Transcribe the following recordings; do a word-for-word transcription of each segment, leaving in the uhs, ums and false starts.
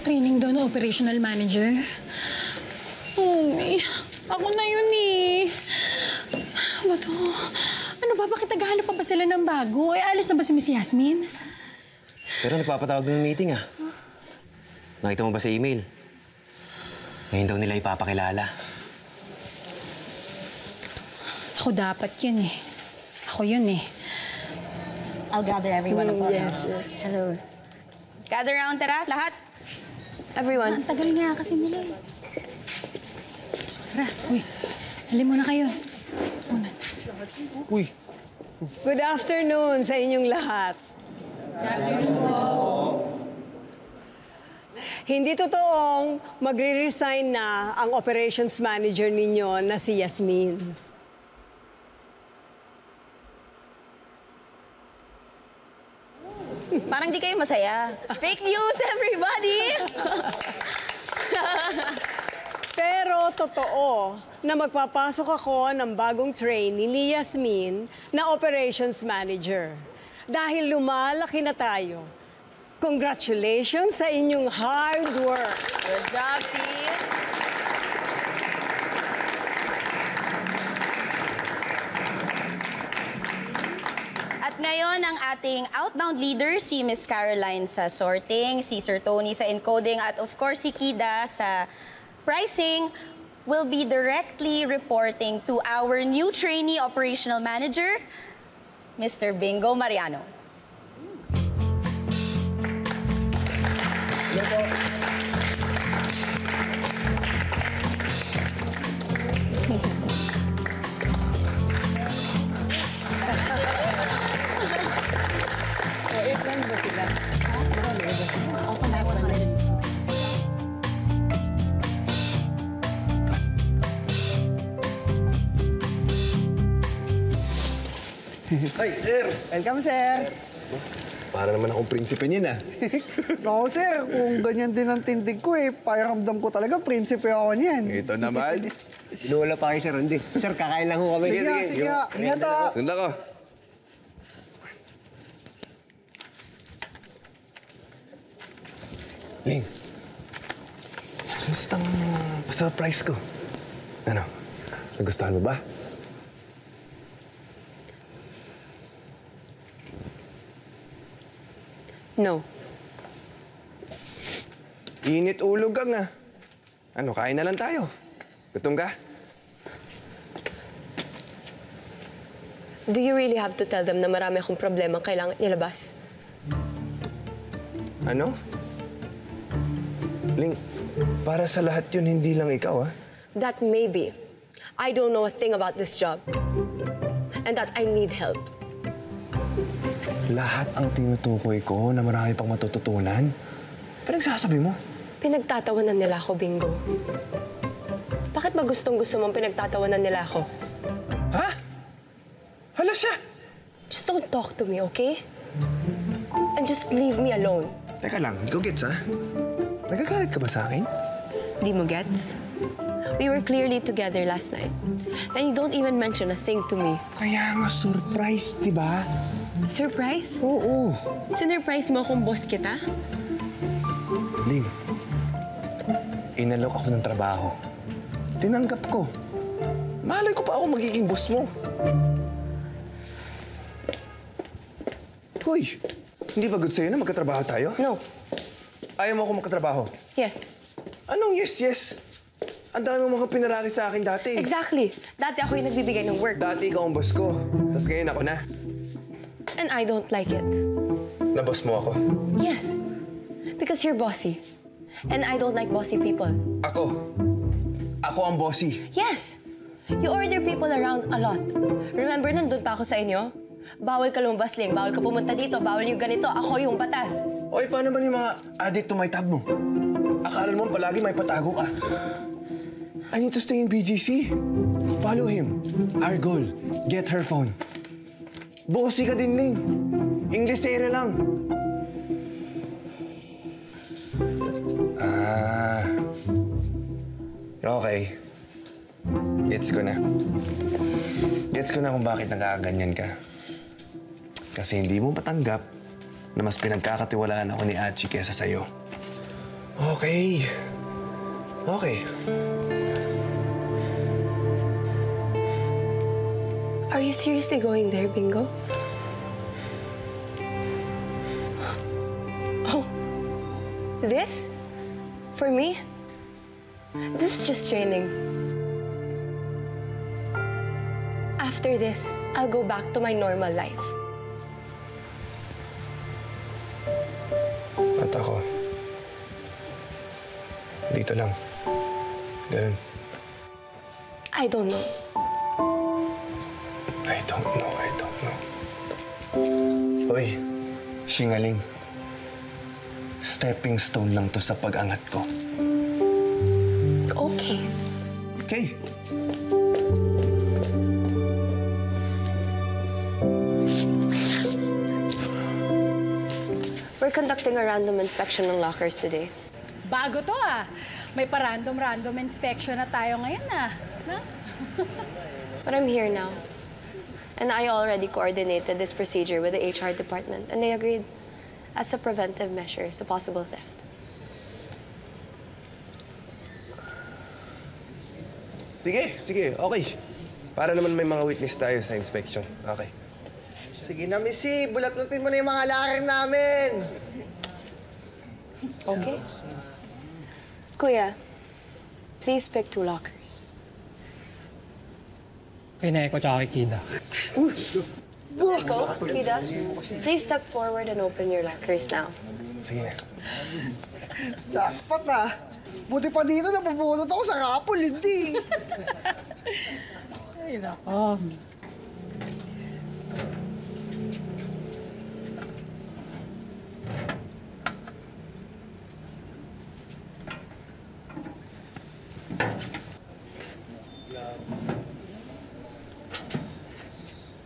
training daw na operational manager. Uy, ako na yun eh. Ano ba to? Ano ba? Bakit naghahanap pa ba sila ng bago? Eh, alis na ba si Miss Yasmin? Pero nagpapatawag ng meeting ah. Huh? Nakita mo ba sa email? Ngayon daw nila ipapakilala. Ako dapat yun eh. Ako yun eh. I'll gather everyone upon. Yes, yes. Hello. Gather round, tara, lahat. Everyone. Ang tagal nga kasi nila. Tara, uy. Halin muna kayo. Una. Uy. Good afternoon sa inyong lahat. Good afternoon po. Hindi totoong magre-resign na ang operations manager ninyo na si Yasmin. Parang di kayo masaya. Fake news, everybody! Pero totoo na magpapasok ako ng bagong trainee ni Yasmin na operations manager. Dahil lumalaki na tayo. Congratulations sa inyong hard work! Good job, team! At ngayon, ang ating outbound leader, si Miss Caroline sa sorting, si Sir Tony sa encoding, at of course, si Kida sa pricing, will be directly reporting to our new trainee operational manager, Mister Bingo Mariano. Ay, sir! Welcome, sir! Para naman akong prinsipe niyan, ah. No, sir. Kung ganyan din ang tindig ko, eh, pakiramdam ko talaga, prinsipe ako niyan. Ito naman. Inuwala pa kayo, sir. Hindi. Sir, kakain lang ko kami. Sige, sige. sige. Yung... Ingat ka. Sunda ko. Ling, kamustang pa-surprise ko? Ano? Nagustuhan mo ba? No. Init ulo ka nga. Ano, kain na lang tayo. Gutom ka? Do you really have to tell them na marami akong problema kailangan nilabas? Ano? Ling, para sa lahat yun, hindi lang ikaw, ha? That may be. I don't know a thing about this job. And that I need help. Lahat ang tinutukoy ko na marami pang matututunan, pinagsasabi mo? Pinagtatawanan nila ako, Bingo. Bakit ba gustong-gusto mong pinagtatawanan nila ako? Ha? Hala siya! Just don't talk to me, okay? And just leave me alone. Teka lang, hindi ko gets, ha? Nagagalit ka ba sa akin? Di mo gets? We were clearly together last night. And you don't even mention a thing to me. Kaya nga, surprise, di ba? Surprise? Oo. Sinurprise mo akong boss kita? Ling, inalok ako ng trabaho. Tinanggap ko. Malay ko pa ako magiging boss mo. Hoy, hindi ba good sa'yo na magkatrabaho tayo? No. Ayaw mo ako magkatrabaho? Yes. Anong yes, yes? Ang dami mga pinarakit sa akin dati. Exactly. Dati ako yung nagbibigay ng work. Dati ikaw ang boss ko. Tapos ngayon ako na. And I don't like it. Nabos mo ako? Yes. Because you're bossy. And I don't like bossy people. Ako? Ako ang bossy? Yes. You order people around a lot. Remember, nandun pa ako sa inyo? Bawal ka lumabas, Ling. Bawal ka pumunta dito. Bawal yung ganito. Ako yung batas. Oy, paano ba yung mga addict to my tab mo? Akala mo palagi may patago ka. I need to stay in B G C. Follow him. Our goal, get her phone. Bossy ka din, Ling. Inglesera lang. Ah... Okay. Gets ko na. Gets ko na kung bakit nagkakaganyan ka. Kasi hindi mo patanggap na mas pinagkakatiwalaan ako ni Achi kesa sa'yo. Okay. Okay. Are you seriously going there, Bingo? Oh. This? For me? This is just training. After this, I'll go back to my normal life. At ako, dito lang. Ganun. I don't know. I don't know, I don't know. Uy, singaling. Stepping stone lang to sa pag-angat ko. Okay. Okay. We're conducting a random inspection ng lockers today. Bago to ah. May pa-random-random inspection na tayo ngayon ah. No? But I'm here now. And I already coordinated this procedure with the H R department and they agreed as a preventive measure, so possible theft. Sige, sige, okay. Para naman may mga witness tayo sa inspection. Okay. Sige na, Missy. Bulat-lutin mo na yung mga lakarin namin. Okay. Kuya, please pick two lockers. Kay Nico tsaka kay Kida. Nico, Kida, please step forward and open your lockers now. Sige na. Dapat ah. Buti pa dito, napabunot ako sa rapol, hindi. Ay, nako.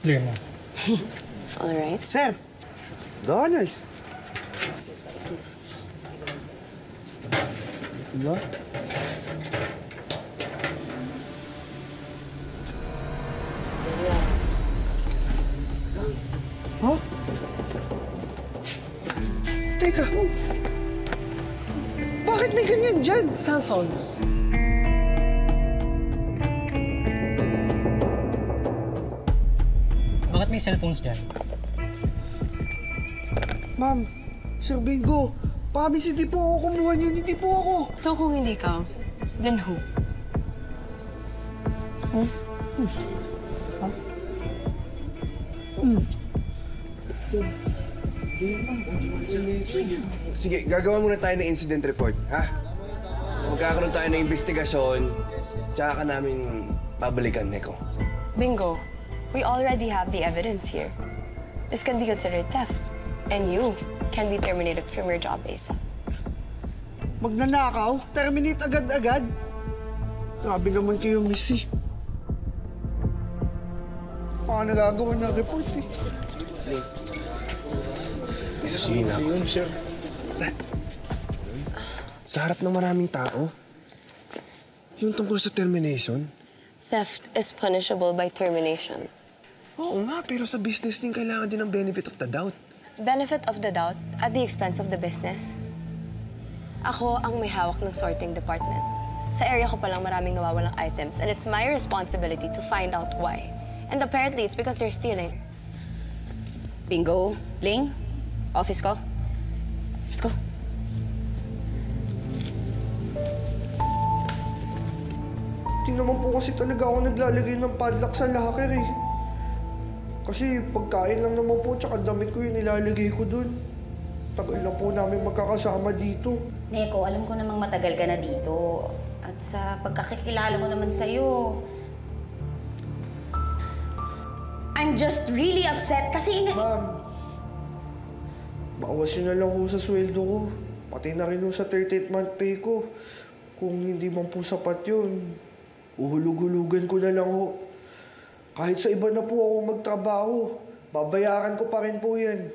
Clear mo. All right. Sir, dollars. Diba? Huh? Teka. Bakit may ganyan dyan? Cell phones. Bakit may cell phones dyan? Ma'am, Sir Bingo. Pabis, hindi po ako kumuha niyan. Hindi po ako. So kung hindi ka, then who? Hmm? Hmm. Huh? Hmm. Sige, gagawa muna tayo ng incident report, ha? So magkakaroon tayo ng investigasyon, tsaka ka namin pabalikan, Nico. Bingo, we already have the evidence here. This can be considered theft. And you can be terminated from your job ASAP. Magnanakaw? Terminate agad-agad? Grabe naman kayo, Missy. Baka nagagawa na report eh. Sige na ako. Sa harap ng maraming tao, yung tungkol sa termination? Theft is punishable by termination. Oo nga, pero sa business din kailangan din ng benefit of the doubt. Benefit of the doubt at the expense of the business. Ako ang may hawak ng sorting department. Sa area ko palang maraming nawawalang items and it's my responsibility to find out why. And apparently it's because they're stealing. Bingo, Ling, office ko. Let's go. Hindi naman po kasi talaga ako naglalagay ng padlock sa locker eh. Kasi pagkain lang naman po, tsaka damit ko yun, nilalagay ko dun. Tagal lang po namin magkakasama dito. Nico, alam ko namang matagal ka na dito. At sa pagkakikilala ko naman sa'yo, I'm just really upset kasi... Ma'am, bawas yun na lang po sa sweldo ko. Pati na rin po sa thirty-eight month pay ko. Kung hindi man po sapat yun, uhulug-hulugan ko na lang po. Kahit sa iba na po ako magtrabaho, babayaran ko pa rin po yan.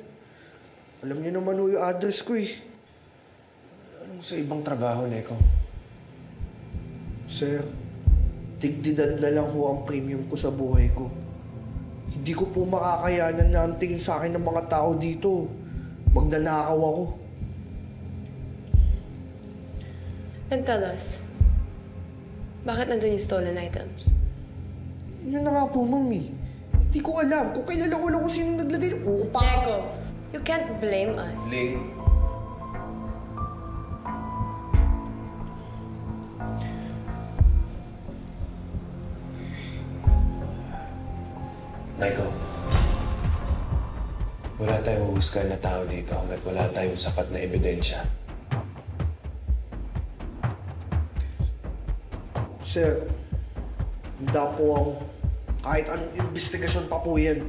Alam niyo naman po yung address ko eh. Anong sa ibang trabaho, Nico? Sir, tigdidan na lang po ang premium ko sa buhay ko. Hindi ko po makakayanan na ang tingin sa akin ng mga tao dito. Magnanakaw ako. Then tell us, bakit nandun yung stolen items? Yun na nga po, Mami. Hindi ko alam. Kung kailala ko lang kung sino nagladay. Oo, pa. Nico, you can't blame us. Blame? Nico, wala tayong huhusgahan na tao dito hanggat wala tayong sapat na ebidensya. Sir, hindi po ako. Kahit anong investigasyon pa po yan.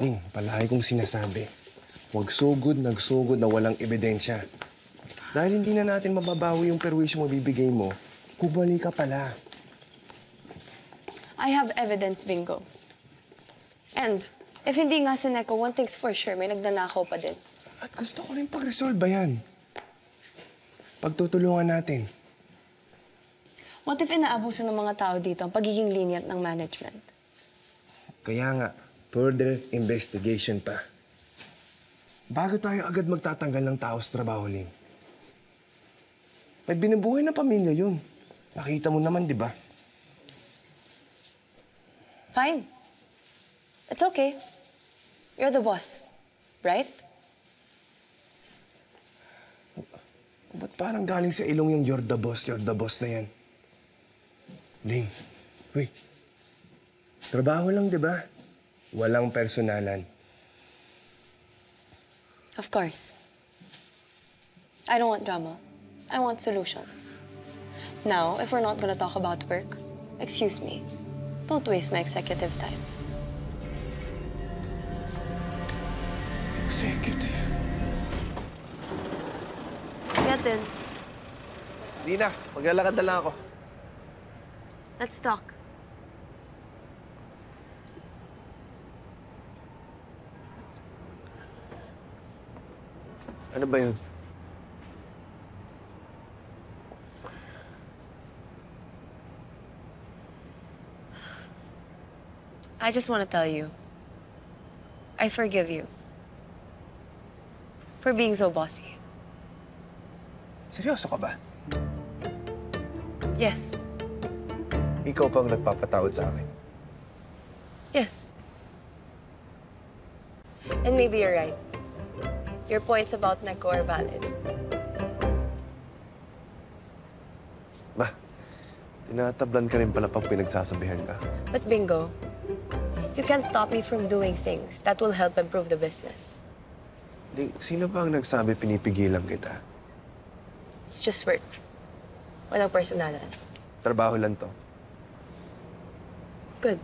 Ning, palagi kong sinasabi, huwag sugod, nagsugod na walang ebidensya. Dahil hindi na natin mababawi yung perwisyo mo bibigay mo, kubali ka pala. I have evidence, Bingo. And, if hindi nga si Nico, one thing's for sure, may nagnanakaw pa din. At gusto ko rin pag-resolve ba yan? Pagtutulungan natin. What if inaabuso ng mga tao dito ang pagiging lenient ng management? Kaya nga, further investigation pa. Bago tayo agad magtatanggal ng tao sa trabaho, Ling. May binubuhay na pamilya yun. Nakita mo naman, di ba? Fine. It's okay. You're the boss, right? Ba't parang galing sa ilong yung you're the boss, you're the boss na yan? Ling, uy, trabaho lang, di ba? Walang personalan. Of course. I don't want drama. I want solutions. Now, if we're not gonna talk about work, excuse me, don't waste my executive time. Executive? Natin. Hindi na. Maglalakad na lang ako. Let's talk. Ano ba yun? I just want to tell you, I forgive you for being so bossy. Seryoso ka ba? Yes. Ikaw pa ang nagpapatawad sa akin? Yes. And maybe you're right. Your points about Nico are valid. Bah, tinatablan ka rin pala pag pinagsasabihan ka. But Bingo, you can't stop me from doing things that will help improve the business. Ling, sino ba ang nagsabi pinipigilan kita? It's just work. Walang personalan. Trabaho lang to. Good.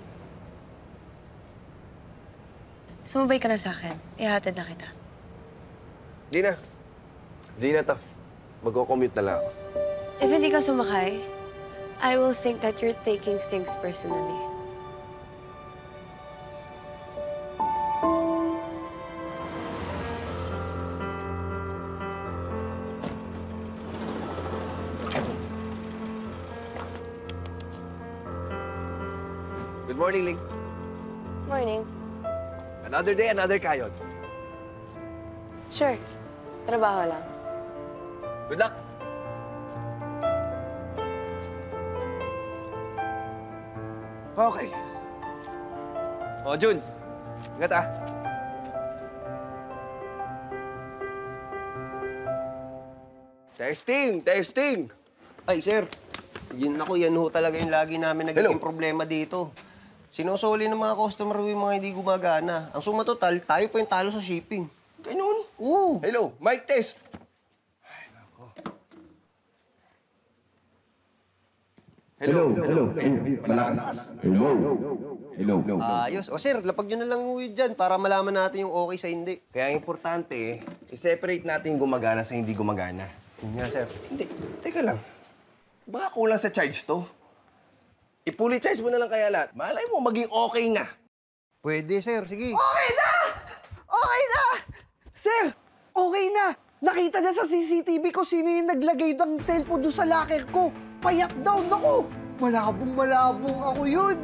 Sumabay ka na sa akin. Ihatid na kita. Di na. Di na to. Mag-o-commute na lang ako. If hindi ka sumakay, I will think that you're taking things personally. Morning, Ling. Morning. Another day, another kayod. Sure. Trabaho lang. Good luck! Okay. O, Jun. Ingat ah. Testing! Testing! Ay, sir. Yun ako, yan ho talaga yung lagi namin naging problema dito. Sinusuli ng mga customer yung mga hindi gumagana. Ang suma total, tayo pa yung talo sa shipping. Ganun? Oo. Hello, mic test! Ay, nako. Hello, hello, hello. Malakas. Hello. Hello. Ayos. O sir, lapag nyo na lang uwi dyan para malaman natin yung okay sa hindi. Kaya importante, eh, i-separate natin yung gumagana sa hindi gumagana. Hindi nga, sir. Hindi. Teka lang. Baka kulang sa charge to. I-fully charge mo na lang kaya lahat. Malay mo, maging okay na. Pwede, sir. Sige. Okay na! Okay na! Sir, okay na. Nakita na sa C C T V ko sino yung naglagay ng cellphone doon sa locker ko. Payat daw. Naku! Malabong-malabong ako yun.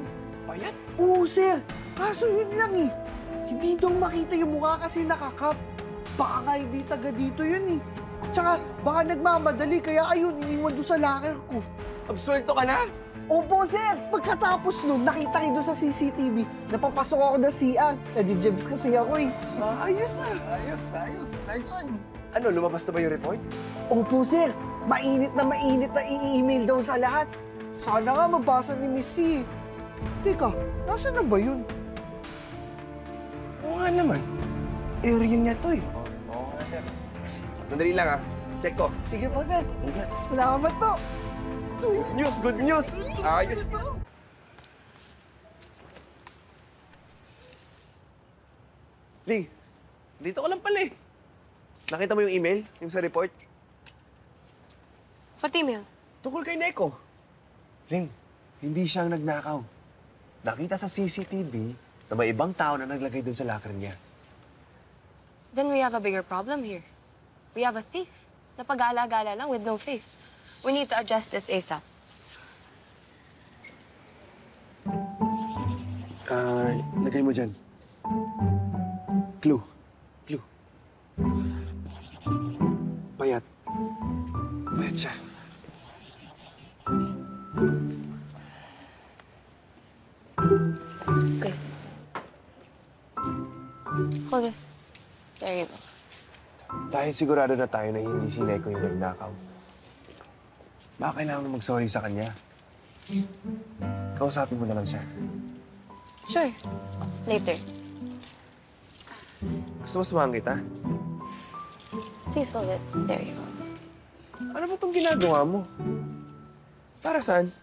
Payat? Oo, sir. Kaso yun lang eh. Hindi daw makita yung mukha kasi nakakap. Baka nga hindi taga dito yun eh. Tsaka baka nagmamadali kaya ayun, iniwan doon sa locker ko. Absulto ka na? Opo, sir. Pagkatapos nun, nakita kayo doon sa C C T V. Napapasok ako na C R. Nadi-jibs kasi ako eh. Ayos ah. Ayos, ayos. Nice one. Ano, lumabas na ba yung report? Opo, sir. Mainit na mainit na i-email daw sa lahat. Sana nga mabasa ni Miss C. Teka, nasaan na ba yun? Oo nga naman. Area niya to eh. Oo nga, sir. Mandali lang ah. Check ko. Sige po, sir. Congrats. Salamat to. Good news, good news! Ayos! Lee, dito ka lang pala eh. Nakita mo yung email? Yung sa report? What email? Tungkol kay Nico. Lee, hindi siyang nagnakaw. Nakita sa C C T V na may ibang tao na naglagay dun sa locker niya. Then we have a bigger problem here. We have a thief na pag-aala-gala lang with no face. We need to adjust this ASAP. Ah, uh, lagay mo dyan. Clue. Clue. Payat. Payat siya. Okay. Hold this. There you go. Dahil sigurado na tayo na hindi si Nico yung nagnakaw. Baka kailangan mo mag-sorry sa kanya. Kausapin mo na lang siya. Sure. Later. Gusto mo sumahan kita? Please hold it. There you go. Ano ba itong ginagawa mo? Para saan?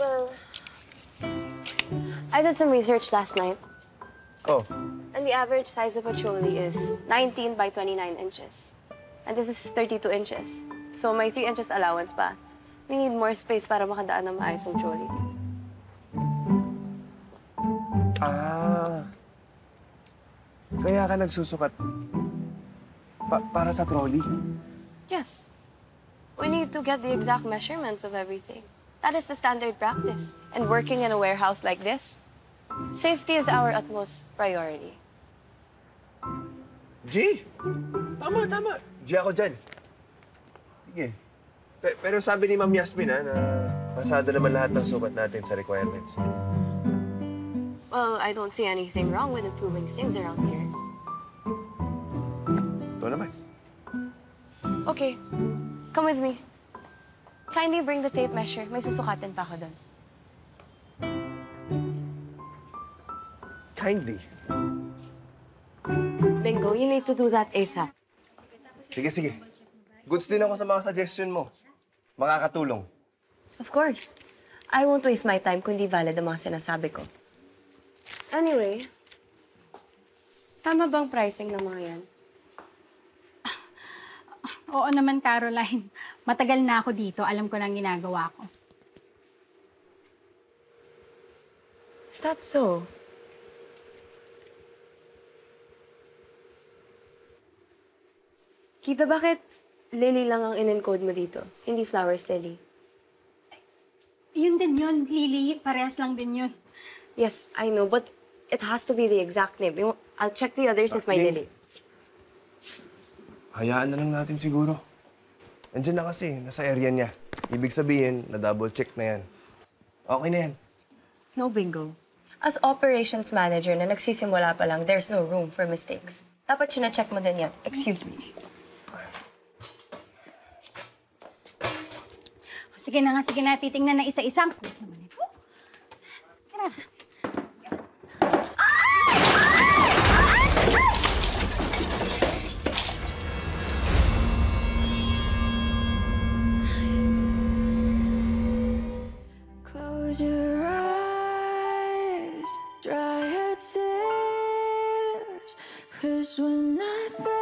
Well, I did some research last night. Oh. And the average size of a trolley is nineteen by twenty-nine inches. And this is thirty-two inches. So may three inches allowance pa. We need more space para makadaan ng maayos ang trolley. Ah. Kaya ka nagsusukat pa para sa trolley? Yes. We need to get the exact measurements of everything. That is the standard practice. And working in a warehouse like this, safety is our utmost priority. G! Tama, tama! G ako dyan. Sige. Pe pero sabi ni Ma'am Yasmin, ha, na pasado naman lahat ng sukat natin sa requirements. Well, I don't see anything wrong with improving things around here. Ito naman. Okay. Come with me. Kindly bring the tape measure. May susukatan pa ako doon. Kindly? Bingo, you need to do that ASAP. Sige, sige. Goods din ako sa mga suggestion mo. Makakatulong. Of course. I won't waste my time kung di valid ang mga sinasabi ko. Anyway, tama bang pricing ng mga yan? Oo naman, Caroline. Matagal na ako dito. Alam ko na ang ginagawa ko. Is that so? Kida, bakit lily lang ang in-encode mo dito? Hindi flowers, lily. Yun din yun, lily. Parehas lang din yun. Yes, I know, but it has to be the exact name. I'll check the others if may lily. Hayaan na lang natin siguro. Andiyan na kasi, nasa area niya. Ibig sabihin, na-double-check na yan. Okay na yan. No, Bingo. As operations manager na nagsisimula pa lang, there's no room for mistakes. Dapat sina-check mo din yan. Excuse me. Sige na nga, sige na. Titingnan na isa-isang. Wait naman ito. Tara. Ay! Ay! Ay! Ay! Close your eyes, dry your tears, 'cause when I